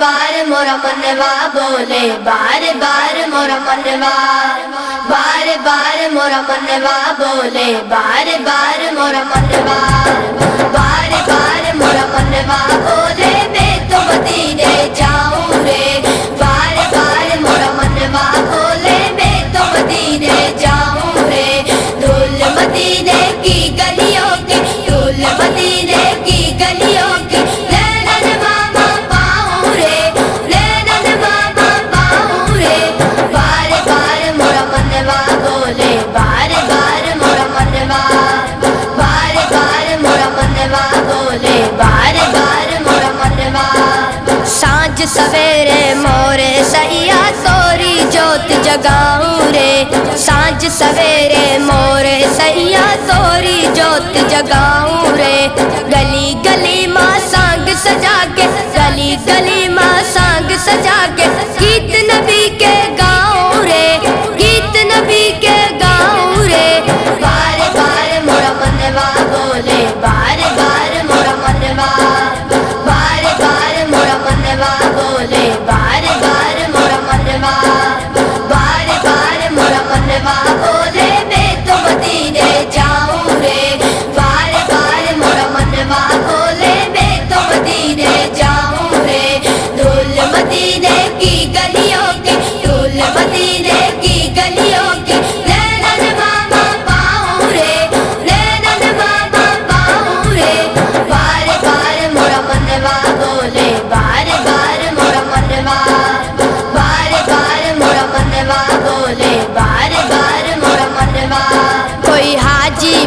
बार मोरा मनवा बोले, बार बार मोरा मनवा, बार बार मोरा मनवा बोले, बार बार मोरा मनवा, बार बार मोरा मनवा बोले। मैं तो मदीने जाऊं रे, बार बार मोरा मनवा बोले। मैं तो मदीने जाऊं रे, धूल मदीने की गलियों की, धूल मदीने की गलियों की। सांझ सवेरे मोरे सैया तोरी ज्योत जगाऊं रे, सांझ सवेरे मोरे सैया तोरी ज्योत जगाऊं रे। गली गली माँ सांग सजा के, गली गली माँ सांग सजा के गीत नबी के गाऊं रे, गीत नबी के गाऊं रे। बार बार मोरा मनवा बोले, बार बार मोरा मनवा, बार बार मोरा मनवा बोले, बार बार मोरा मनवा, बार बार मोरा मनवा बोले। मैं तो मदीने जाऊं रे, बार बार मोरा मनवा बोले। मैं तो मदीने जाऊं रे, धूल मदीने की गलियों की, धूल मदीने की गलियों की।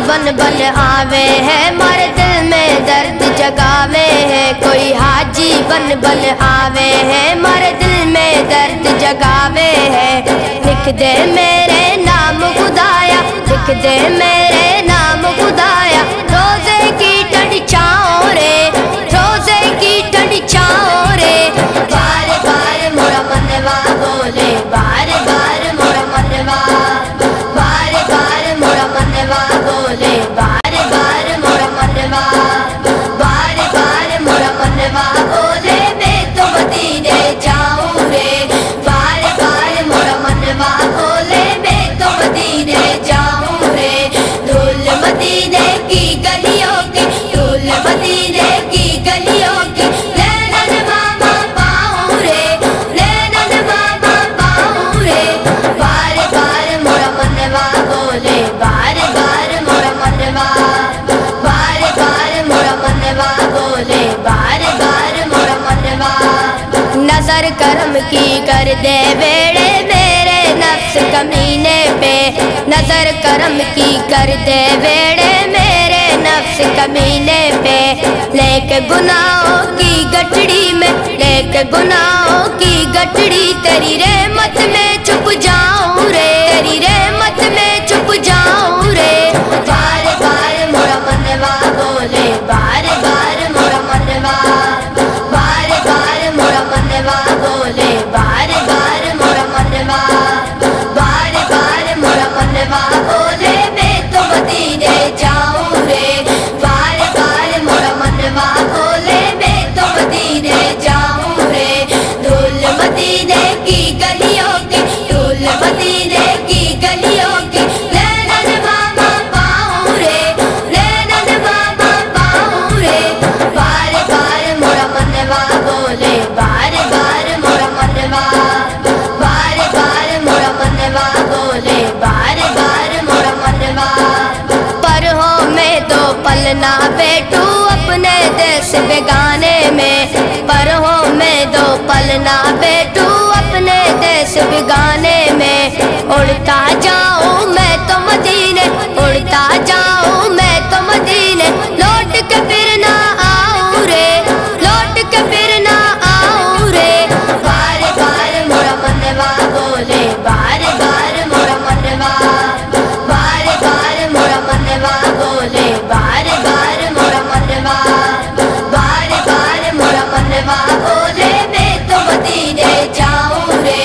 बन बन आवे है मारे दिल में दर्द जगावे है, कोई हाजी बन बन आवे है मारे दिल में दर्द जगावे है। लिख दे मेरे नाम खुदाया, लिख दे मेरे नाम खुदाया, रोजे की ठंडी छाओ रे, रोजे की ठंडी छाओ रे। बार बार मोरा मनवा बोले, बार बार मोरा मनवा, बार बार मोरा मनवा बोले, बार बार मोरा मनवा, बार बार मोरा मनवा बोले। मैं तो मदीने जाऊं रे, बार बार मोरा मनवा बोले। मैं तो मदीने जाऊं रे, धूल मदीने की गलियों की, धूल मदीने की गलियों की। नजर करम की कर दे बेड़े मेरे नफ्स कमीने पे, नजर करम की कर दे बेड़े मेरे नफ्स कमीने पे। लेके गुनाहों की गठड़ी में, लेके गुनाहों की गठड़ी, तेरी रहमत में छुप जाऊं रे, तेरी रहमत में छुप जाऊं रे। बार बार मोरा मनवा बोले, बार बार मोरा मनवा, बार बार मोरा मनवा बोले, बार बार मोरा मनवा, बार बार मोरा मनवा बोले। मैं तो मदीने जाऊं रे, बार बार मोरा मनवा बोले। मैं तो मदीने जाऊं रे, धूल मदीने की गलियों की, धूल मदीने की गलियों की। ना बैठू अपने देश बेगाने में, पर हो मैं दो पल ना बैठू अपने देश बेगाने में। उड़ता जाऊं मैं तो मदीने, उड़ता जाऊं मैं तो मदीने, लौट के फिर ना आऊं रे, लौट के फिर ना आऊं रे। बार बार मोरा मनवा बोले, बार बार मोरा मनवा, बार बार मोरा मनवा बोले, बार बार मोरा मनवा, बार बार मोरा मनवा बोले। मैं तो मदीने जाऊं रे,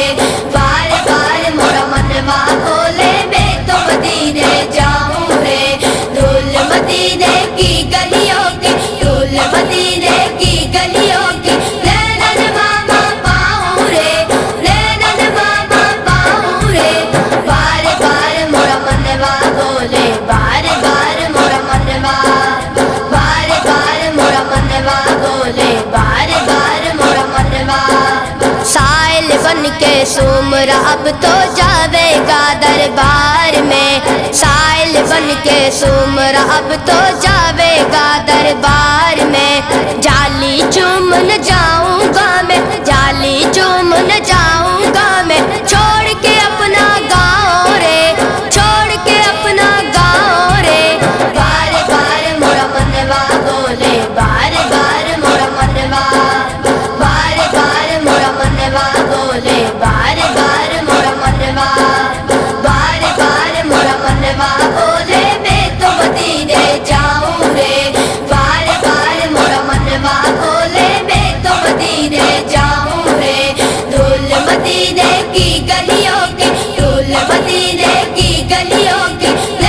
बार बार मोरा मनवा बोले। मैं तो मदीने जाऊं रे, सूमरा अब तो जावेगा दरबार में, साइल बनके सूमरा अब तो जावेगा दरबार में। जाली चूम न जाऊंगा मैं, जाली चूम न जाऊंगा मैं, छोड़ के अपना गाँव रे, छोड़ के अपना गाँव रे। बार बार मोरा मनवा बोले, बार बार मोरा मनवा, बार बार मोरा मनवा बोले, बार बार मोरा मनवा, बार बार मोरा मनवा बोले, मैं तो मदीने जाऊं रे। बार बार मोरा मनवा बोले, मैं तो मदीने जाऊं रे। धूल मदीने की गलियों की, धूल मदीने की गलियों की।